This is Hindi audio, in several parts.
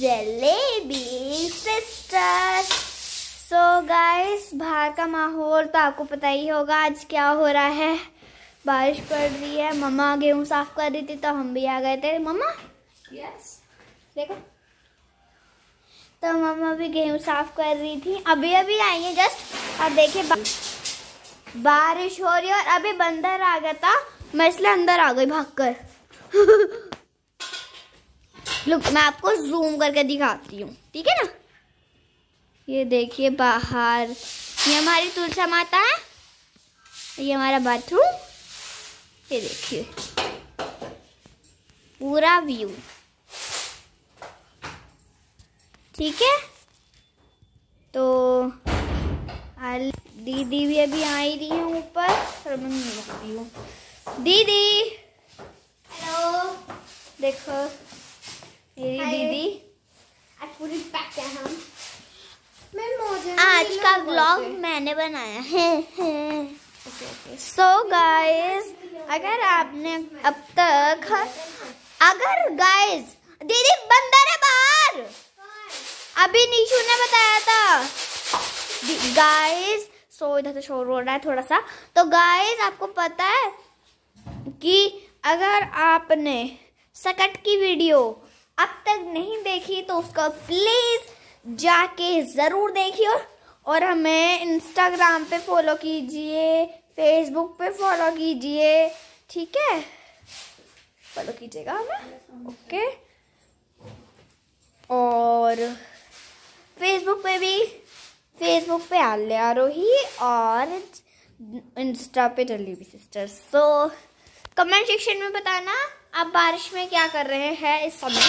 जलेबी सिस्टर। सो गाइस, बाहर का माहौल तो आपको पता ही होगा। आज क्या हो रहा है, बारिश पड़ रही है। मम्मा गेहूँ साफ कर रही थी तो हम भी आ गए थे। मम्मा यस, देखो तो मम्मा भी गेहूँ साफ कर रही थी, अभी अभी आई है जस्ट। और देखिए बारिश हो रही है और अभी बंदर आ गया था, मैं इसलिए अंदर आ गई भागकर। लुक, मैं आपको जूम करके दिखाती हूँ, ठीक है ना। ये देखिए बाहर, ये हमारी तुलसी माता है, ये हमारा बाथरूम, ये देखिए पूरा व्यू, ठीक है। तो दीदी भी अभी आ ही रही है ऊपर, और मैं रखती हूँ। दीदी हेलो, देखो मेरी दीदी। आज पूरी पैक है हम। आज का व्लॉग मैंने बनाया है। सो गाइस, अगर गाइस दीदी बंदर है बाहर, अभी नीशू ने बताया था गाइस। सो इधर तो शोर हो रहा है थोड़ा सा। तो गाइस, आपको पता है कि अगर आपने सकट की वीडियो अब तक नहीं देखी तो उसका प्लीज जाके जरूर देखिए, और हमें इंस्टाग्राम पे फॉलो कीजिए, फेसबुक पे फॉलो कीजिए, ठीक है। फॉलो कीजिएगा हमें, ओके। और फेसबुक पे भी, फेसबुक पे आल्या आरोही और इंस्टा पे jalebi sister. So comment section में बताना आप बारिश में क्या कर रहे हैं इस समय,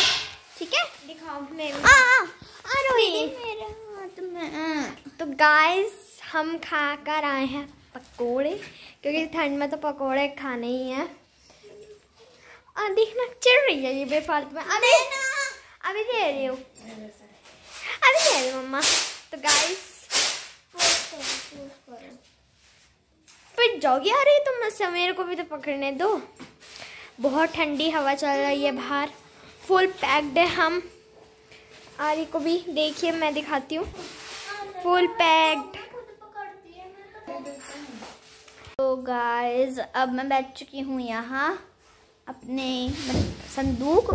ठीक है। दिखाओ मेरा हाथ में। तो गाइस, हम खा कर आए हैं पकोड़े, क्योंकि ठंड में तो पकोड़े खाने ही हैं। और देखना चढ़ रही है ये बेफालतू में। अभी दे रही हूँ, अभी दे रही हूँ मम्मा। तो गाइस, पिट जाओगी आ रही तुम मुझसे, मेरे को भी तो पकड़ने दो। बहुत ठंडी हवा चल रही है बाहर, फुल पैक्ड है हम। आरी को भी देखिए, मैं दिखाती हूँ फुल पैक्ड। तो गाइस, अब मैं बैठ चुकी हूँ यहाँ अपने संदूक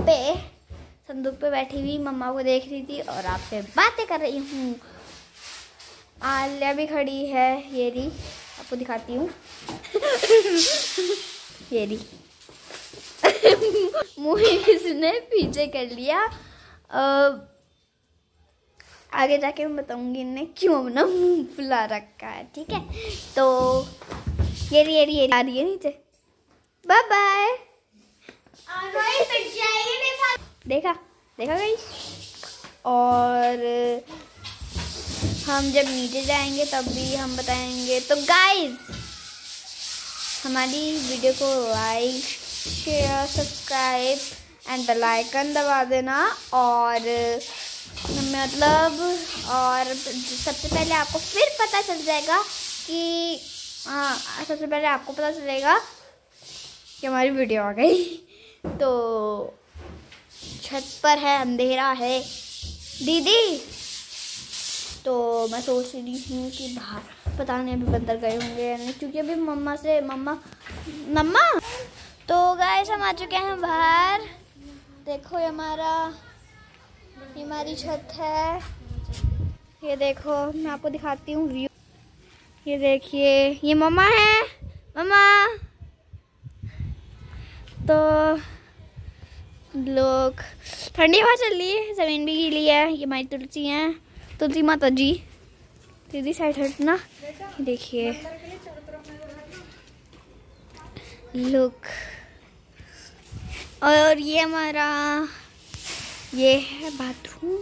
पे बैठी हुई, मम्मा को देख रही थी और आपसे बातें कर रही हूँ। आलिया भी खड़ी है, ये रही, आपको दिखाती हूँ। ये रही। मुँह इसने पीछे कर लिया। आगे जाके मैं बताऊंगी इन्हें क्यों अपना मुँह फुला रखा है, ठीक है। तो ये आ रही है नीचे। Bye bye. देखा गई। और हम जब नीचे जाएंगे तब भी हम बताएंगे। तो गाइज, हमारी वीडियो को like, share, subscribe and bell icon दबा देना। और सबसे पहले आपको फिर पता चल जाएगा कि हमारी वीडियो आ गई। तो छत पर है, अंधेरा है दीदी, तो मैं सोच रही हूँ कि बाहर पता नहीं अभी बंदर गए होंगे या नहीं, क्योंकि अभी मम्मा। तो गाइस, हम आ चुके हैं बाहर। देखो ये हमारी छत है, ये देखो। मैं आपको दिखाती हूँ व्यू, ये देखिए, ये मम्मा है, मम्मा। तो लोग, ठंडी हवा चल रही है, ज़मीन भी गीली है। ये हमारी तुलसी हैं, तुलसी माता जी। दीदी साइड हटना, देखिए लुक। और ये हमारा ये है बाथरूम,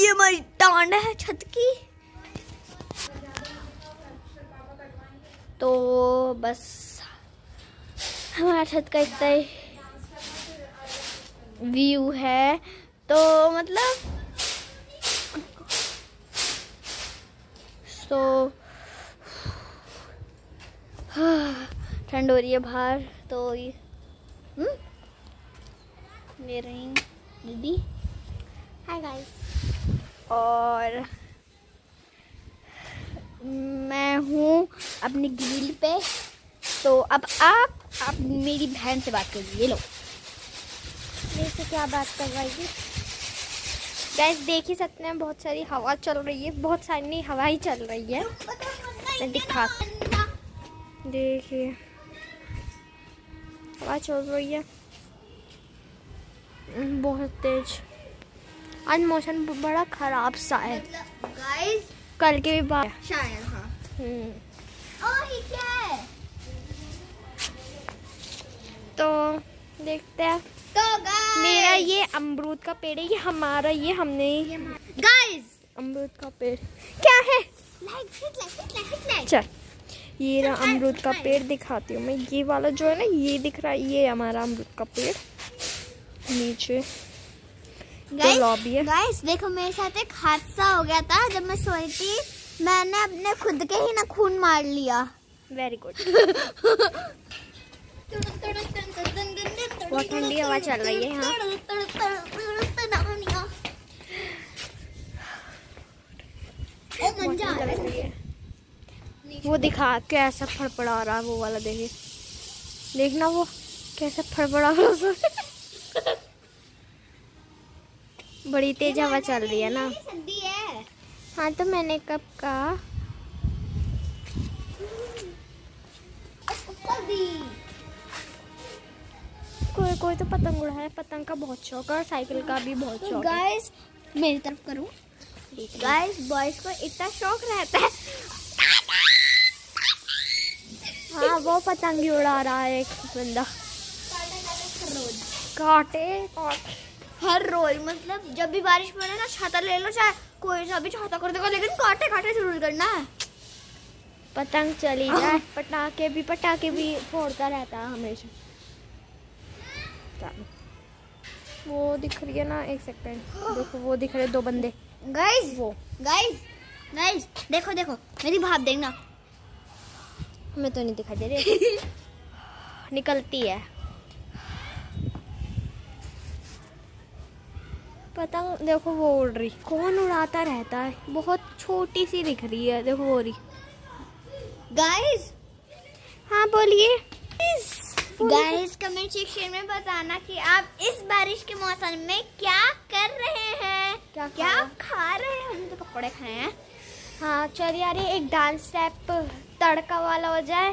ये हमारी टांड है छत की। तो बस हमारा छत का इतना ही व्यू है। तो ठंड हो रही है बाहर। तो ये ले रही दीदी। हाय गाइस, और मैं हूँ अपने ग्रिल पे। तो अब आप मेरी बहन से बात करिए। ये लो, मेरे से क्या बात करवाएगी? गाइस देख ही सकते हैं बहुत सारी हवा चल रही है, बहुत सारी हवाएं चल रही है। मैं दिखा, देखिए हवा चल रही है बहुत तेज। आज मौसम बड़ा खराब सा है गाइस, कल के भी बाद शायद। हाँ तो देखते हैं। तो मेरा ये अमरूद का पेड़ है, ये हमारा, ये हमने गाइस अमरूद का पेड़ क्या है। चल ये रहा अमरूद का पेड़, दिखाती हूँ मैं। ये वाला जो है ना, ये दिख रहा है, ये हमारा अमरूद का पेड़। नीचे लॉबी है। गाइस देखो मेरे साथ एक हादसा हो गया था। जब मैं सोई थी मैंने अपने खुद के ही नाखून मार लिया। Very good. बहुत ठंडी हवा चल रही है। वो दिखा कैसा फड़फड़ा रहा, वो वाला देखिए, देखना वो कैसा फड़फड़ा रहा। बड़ी तेज हवा चल रही है ना। हाँ तो मैंने कब का कोई तो पतंग उड़ा है। पतंग का बहुत शौक है और साइकिल का भी बहुत शौक। गाइस मेरी तरफ करूँ। गाइस बॉयज को इतना शौक रहता है। हाँ वो पतंग ही उड़ा रहा है एक बंदा। काटे हर रोज, मतलब जब भी बारिश पड़े ना छाता ले लो, चाहे कोई सा भी छाता कर देगा, लेकिन काटे काटे जरूर करना है। पतंग चली जाए, पटाखे भी फोड़ता रहता है हमेशा। वो दिख रही है ना, एक सेकंड देखो, वो दिख रहे दो बंदे। गाइस वो गाइस देखो देखो मेरी भाप, देखना हमें तो नहीं दिखाई दे रही। निकलती है पतंग, देखो वो उड़ रही। कौन उड़ाता रहता है? बहुत छोटी सी दिख रही है, देखो वो रही। गाइस हाँ बोलिए। गाइस कमेंट सेक्शन में बताना कि आप इस बारिश के मौसम में क्या कर रहे हैं, क्या आप खा रहे हैं। हमने तो पकौड़े खाए हैं। हाँ चलिए यार, ये एक डांस स्टेप तड़का वाला हो जाए,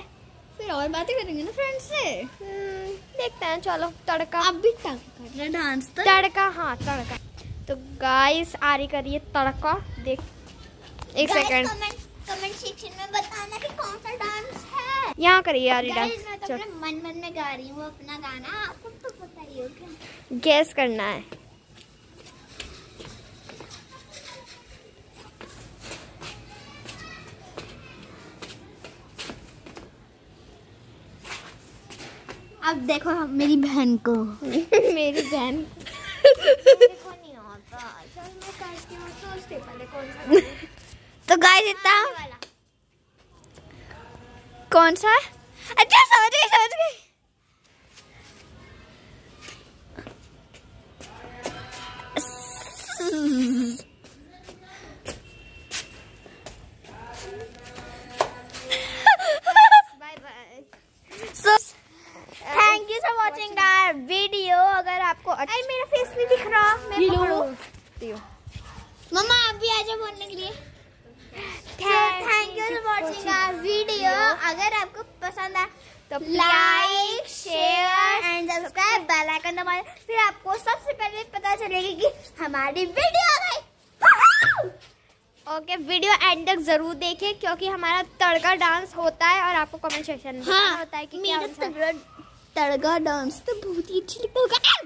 फिर और बातें करेंगे ना फ्रेंड्स से। देखते हैं, चलो तड़का। अब भी तड़का डांस तड़का। हाँ तड़का। तो गाइस आ रही करिए तड़का। देख एक सेकंड, कमेंट सेक्शन में बताना कि कौन सा डांस है। यहाँ करिए आरी डांस। मैं तो मन में गा रही हूँ अपना गाना, आपको तो पता ही होगा। गेस करना है। अब देखो मेरी बहन को। मेरी बहन तो गाइस इतना कौन सा? अच्छा समझ गई। Bye bye. So thank you for watching our video. अगर आपको अच्छा, मेरा फेस नहीं दिख रहा, मैं पकड़ूं। मम्मा आप भी आ जाओ बोलने के लिए। Thank you for watching our video. अगर आपको पसंद आए तो like, share and subscribe, bell icon दबाएं, फिर आपको सबसे पहले पता चलेगी कि हमारी वीडियो आ गई। ओके वीडियो एंड तक जरूर देखें, क्योंकि हमारा तड़का डांस होता है और आपको कमेंट सेक्शन में होता है कि क्या होता है। तड़का डांस तो बहुत ही अच्छा लगता होगा।